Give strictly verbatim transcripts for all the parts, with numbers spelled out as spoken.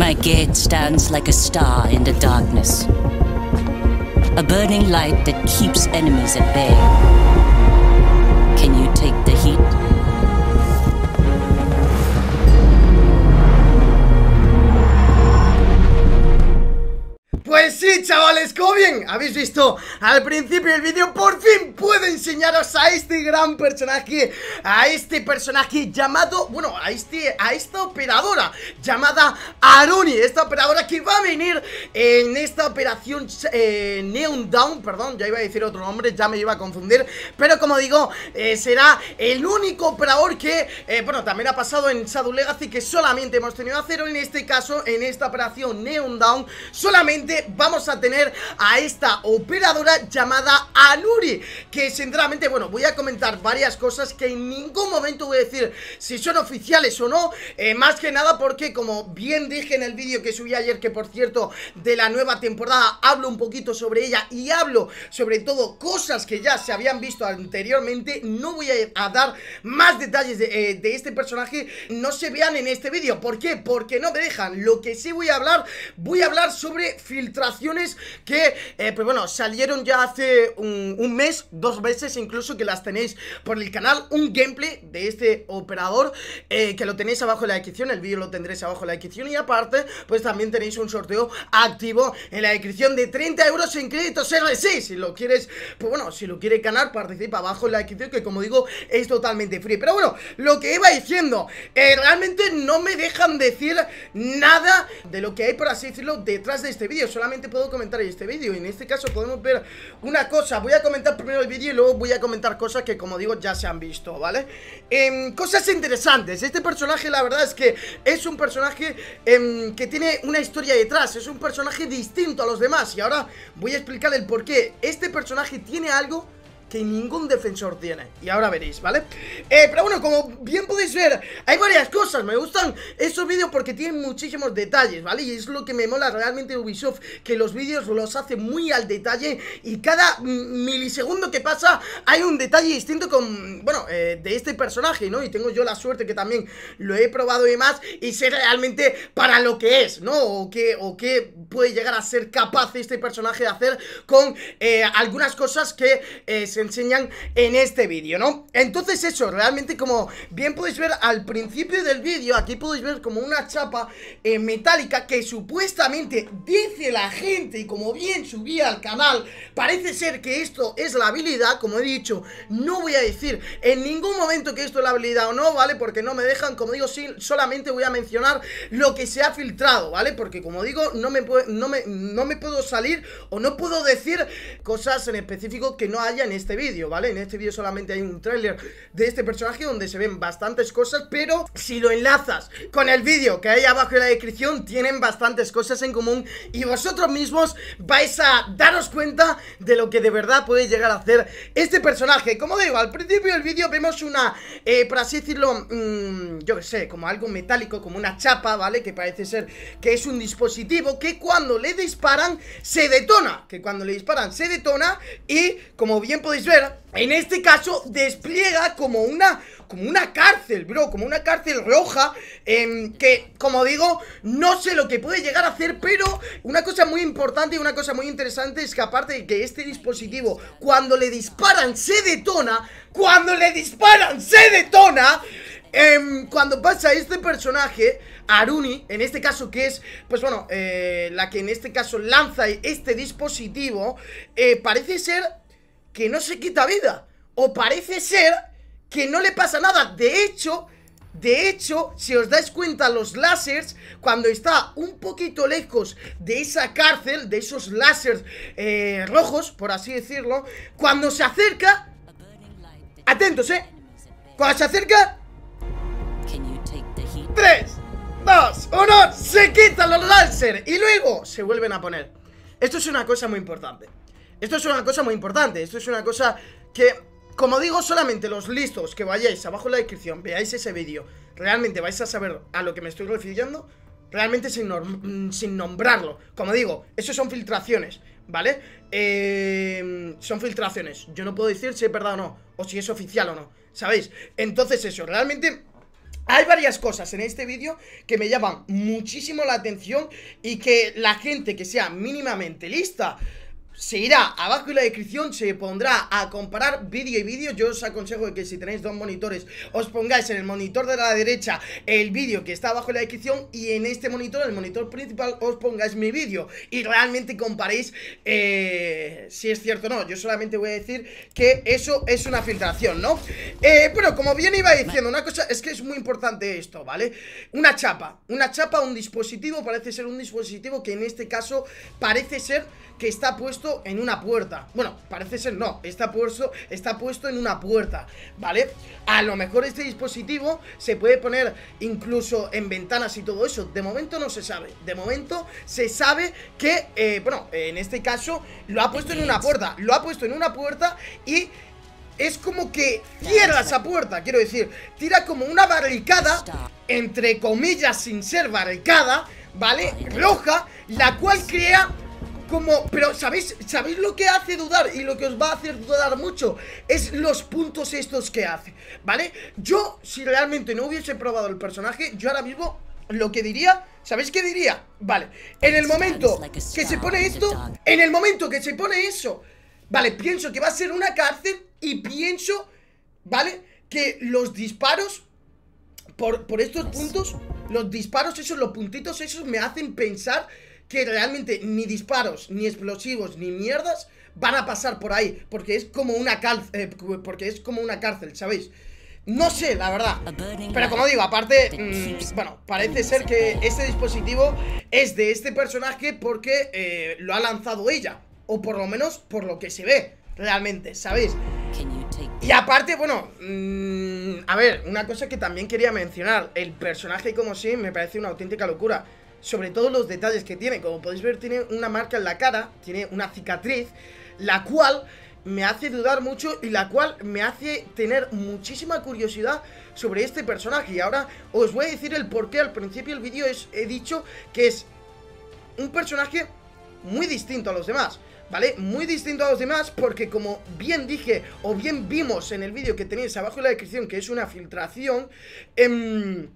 My gate stands like a star in the darkness. A burning light that keeps enemies at bay. Can you take the heat? Pues sí, chavales, como bien habéis visto al principio del vídeo, por fin puedo enseñaros a este gran personaje, a este personaje llamado, bueno, a, este, a esta operadora llamada Aruni, esta operadora que va a venir en esta operación eh, Neon Dawn, perdón, ya iba a decir otro nombre, ya me iba a confundir, pero como digo, eh, será el único operador que, eh, bueno, también ha pasado en Shadow Legacy, que solamente hemos tenido a cero, en este caso, en esta operación Neon Dawn, solamente vamos a tener a esta operadora llamada Aruni, que sinceramente, bueno, voy a comentar varias cosas que en ningún momento voy a decir si son oficiales o no, eh, más que nada porque, como bien dije en el vídeo que subí ayer, que por cierto de la nueva temporada hablo un poquito sobre ella y hablo sobre todo cosas que ya se habían visto anteriormente, no voy a, a dar más detalles de, eh, de este personaje, no se vean en este vídeo. ¿Por qué? Porque no me dejan. Lo que sí voy a hablar, voy a hablar sobre filtraciones Filtraciones que, eh, pues bueno, salieron ya hace un, un mes, dos veces incluso, que las tenéis por el canal. Un gameplay de este operador eh, que lo tenéis abajo en la descripción, el vídeo lo tendréis abajo en la descripción. Y aparte, pues también tenéis un sorteo activo en la descripción de treinta euros en créditos R seis. Si lo quieres, pues bueno, si lo quieres ganar, participa abajo en la descripción, que como digo, es totalmente free. Pero bueno, lo que iba diciendo, eh, realmente no me dejan decir nada de lo que hay, por así decirlo, detrás de este vídeo. Solamente puedo comentar este vídeo, y en este caso podemos ver una cosa. Voy a comentar primero el vídeo y luego voy a comentar cosas que, como digo, ya se han visto, ¿vale? Eh, cosas interesantes. Este personaje, la verdad es que es un personaje eh, que tiene una historia detrás. Es un personaje distinto a los demás, y ahora voy a explicar el por qué. Este personaje tiene algo que ningún defensor tiene, y ahora veréis, ¿vale? Eh, pero bueno, como bien podéis ver, hay varias cosas. Me gustan esos vídeos porque tienen muchísimos detalles, ¿vale? Y es lo que me mola realmente Ubisoft, que los vídeos los hace muy al detalle, y cada milisegundo que pasa hay un detalle distinto con, bueno, eh, de este personaje, ¿no? Y tengo yo la suerte que también lo he probado y más, y sé realmente para lo que es, ¿no? O qué o qué puede llegar a ser capaz este personaje de hacer con eh, algunas cosas que eh, se enseñan en este vídeo, ¿no? Entonces eso, realmente, como bien podéis ver al principio del vídeo, aquí podéis ver como una chapa eh, metálica que supuestamente dice la gente, y como bien subí al canal, parece ser que esto es la habilidad. Como he dicho, no voy a decir en ningún momento que esto es la habilidad o no, ¿vale? Porque no me dejan, como digo, sí, solamente voy a mencionar lo que se ha filtrado, ¿vale? Porque, como digo, no me, puede, no me, no me puedo salir o no puedo decir cosas en específico que no haya en este vídeo, ¿vale? En este vídeo solamente hay un tráiler de este personaje donde se ven bastantes cosas, pero si lo enlazas con el vídeo que hay abajo en la descripción, tienen bastantes cosas en común, y vosotros mismos vais a daros cuenta de lo que de verdad puede llegar a hacer este personaje. Como digo, al principio del vídeo vemos una, eh, por así decirlo, mmm, yo que sé, como algo metálico, como una chapa, ¿vale? Que parece ser que es un dispositivo que cuando le disparan se detona, que cuando le disparan se detona, y como bien podéis ver, en este caso despliega como una, como una cárcel, bro, como una cárcel roja, eh, que, como digo, no sé lo que puede llegar a hacer. Pero una cosa muy importante y una cosa muy interesante es que, aparte de que este dispositivo cuando le disparan se detona, cuando le disparan se detona, eh, cuando pasa este personaje Aruni, en este caso, que es, pues bueno, eh, la que en este caso lanza este dispositivo, eh, parece ser que no se quita vida, o parece ser que no le pasa nada. De hecho, de hecho, si os dais cuenta, los láseres, cuando está un poquito lejos de esa cárcel, de esos láseres eh, rojos, por así decirlo, cuando se acerca, atentos, eh, cuando se acerca, tres, dos, uno, se quitan los láseres y luego se vuelven a poner. Esto es una cosa muy importante. Esto es una cosa muy importante, esto es una cosa que, como digo, solamente los listos que vayáis abajo en la descripción, veáis ese vídeo, realmente vais a saber a lo que me estoy refiriendo, realmente sin, sin nombrarlo. Como digo, eso son filtraciones, ¿vale? Eh, son filtraciones, yo no puedo decir si es verdad o no, o si es oficial o no, ¿sabéis? Entonces eso, realmente Hay varias cosas en este vídeo que me llaman muchísimo la atención y que la gente que sea mínimamente lista se irá abajo en la descripción, se pondrá a comparar vídeo y vídeo. Yo os aconsejo que si tenéis dos monitores, os pongáis en el monitor de la derecha el vídeo que está abajo en la descripción y en este monitor, el monitor principal, os pongáis mi vídeo y realmente comparéis eh, si es cierto o no. Yo solamente voy a decir que eso es una filtración, ¿no? Eh, pero como bien iba diciendo, una cosa es que es muy importante esto, ¿vale? Una chapa, una chapa, un dispositivo, parece ser un dispositivo que en este caso parece ser que está puesto en una puerta. Bueno, parece ser no, está puesto, está puesto en una puerta, ¿vale? A lo mejor este dispositivo se puede poner incluso en ventanas y todo eso. De momento no se sabe. De momento se sabe que, eh, bueno, en este caso lo ha puesto en una puerta. Lo ha puesto en una puerta y es como que cierra esa puerta. Quiero decir, tira como una barricada, entre comillas, sin ser barricada, ¿vale? Roja, la cual crea como, pero ¿sabéis, ¿sabéis lo que hace dudar? Y lo que os va a hacer dudar mucho es los puntos estos que hace, ¿vale? Yo, si realmente no hubiese probado el personaje, yo ahora mismo lo que diría, ¿sabéis qué diría? Vale, en el momento que se pone esto, en el momento que se pone eso, vale, pienso que va a ser una cárcel y pienso, ¿vale? Que los disparos por, por estos puntos, los disparos esos, los puntitos esos me hacen pensar que realmente ni disparos, ni explosivos, ni mierdas van a pasar por ahí, porque es como una cárcel, eh, porque es como una cárcel, ¿sabéis? No sé, la verdad. Pero como digo, aparte, mmm, bueno, parece ser que este dispositivo es de este personaje porque eh, lo ha lanzado ella, o por lo menos por lo que se ve realmente, ¿sabéis? Y aparte, bueno, mmm, a ver, una cosa que también quería mencionar, el personaje como sí me parece una auténtica locura. Sobre todo los detalles que tiene, como podéis ver tiene una marca en la cara, tiene una cicatriz, la cual me hace dudar mucho y la cual me hace tener muchísima curiosidad sobre este personaje. Y ahora os voy a decir el porqué. Al principio del vídeo he dicho que es un personaje muy distinto a los demás, ¿vale? Muy distinto a los demás porque como bien dije o bien vimos en el vídeo que tenéis abajo en la descripción, que es una filtración, eh,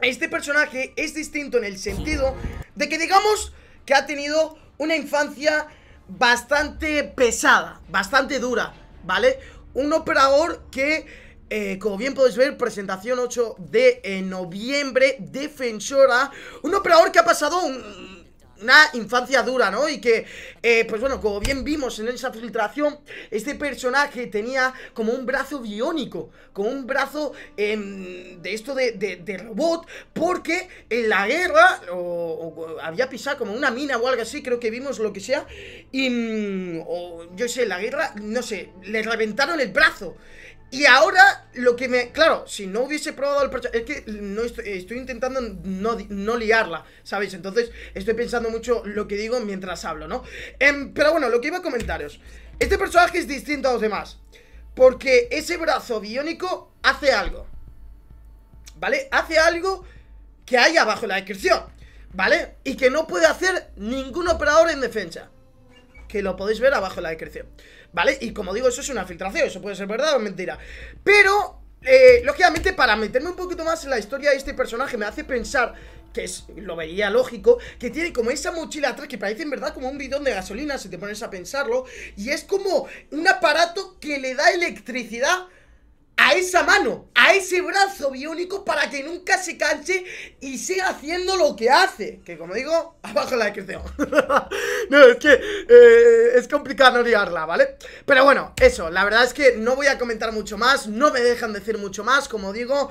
este personaje es distinto en el sentido de que digamos que ha tenido una infancia bastante pesada, bastante dura, ¿vale? Un operador que, eh, como bien podéis ver, presentación ocho de noviembre, defensora. Un operador que ha pasado un, una infancia dura, ¿no? Y que, eh, pues bueno, como bien vimos en esa filtración, este personaje tenía como un brazo biónico, como un brazo eh, de esto de, de, de robot, porque en la guerra o, o, había pisado como una mina o algo así, creo que vimos lo que sea, y o, yo sé, la guerra, no sé, le reventaron el brazo. Y ahora lo que me... Claro, si no hubiese probado el personaje... Es que no estoy, estoy intentando no, no liarla, ¿sabéis? Entonces estoy pensando mucho lo que digo mientras hablo, ¿no? Eh, pero bueno, lo que iba a comentaros. Este personaje es distinto a los demás porque ese brazo biónico hace algo, ¿vale? Hace algo que hay abajo en la descripción, ¿vale? Y que no puede hacer ningún operador en defensa, que lo podéis ver abajo en la descripción, ¿vale? Y como digo, eso es una filtración, eso puede ser verdad o mentira. Pero, eh, lógicamente, para meterme un poquito más en la historia de este personaje, me hace pensar, que es, lo veía lógico, que tiene como esa mochila atrás que parece en verdad como un bidón de gasolina, si te pones a pensarlo, y es como un aparato que le da electricidad a esa mano, a ese brazo biónico, para que nunca se canse y siga haciendo lo que hace. Que como digo, abajo la descripción. No, es que eh, es complicado no liarla, ¿vale? Pero bueno, eso, la verdad es que no voy a comentar mucho más, no me dejan decir mucho más. Como digo,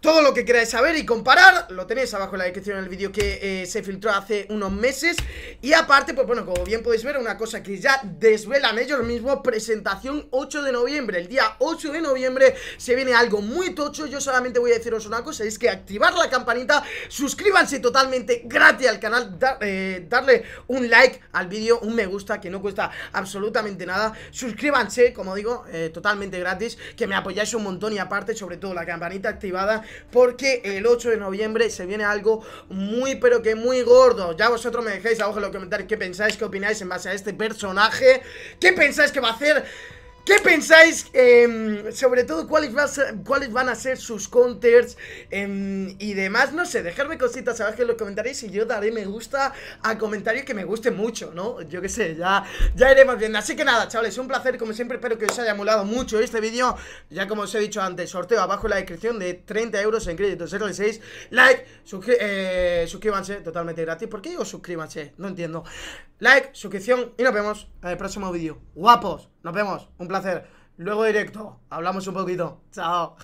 todo lo que queráis saber y comparar lo tenéis abajo en la descripción del vídeo que eh, se filtró hace unos meses. Y aparte, pues bueno, como bien podéis ver, una cosa que ya desvelan ellos mismos, presentación ocho de noviembre. El día ocho de noviembre se viene algo muy tocho. Yo solamente voy a deciros una cosa, es que activar la campanita, suscríbanse totalmente gratis al canal, dar, eh, darle un like al vídeo, un me gusta, que no cuesta absolutamente nada. Suscríbanse, como digo, eh, totalmente gratis, que me apoyáis un montón. Y aparte, sobre todo, la campanita activada, porque el ocho de noviembre se viene algo muy pero que muy gordo. Ya vosotros me dejéis abajo en los comentarios qué pensáis, qué opináis en base a este personaje, qué pensáis que va a hacer, ¿Qué pensáis? Eh, sobre todo, ¿cuáles, va a ser, ¿cuáles van a ser sus counters eh, y demás? No sé, dejadme cositas abajo en los comentarios y yo daré me gusta a comentarios que me gusten mucho, ¿no? Yo qué sé, ya, ya iremos viendo. Así que nada, chavales, un placer, como siempre, espero que os haya molado mucho este vídeo. Ya como os he dicho antes, sorteo abajo en la descripción de treinta euros en crédito cero seis. Like, eh, suscríbanse, totalmente gratis. ¿Por qué digo suscríbanse? No entiendo. Like, suscripción y nos vemos en el próximo vídeo. Guapos, nos vemos, un placer. Luego directo, hablamos un poquito. Chao.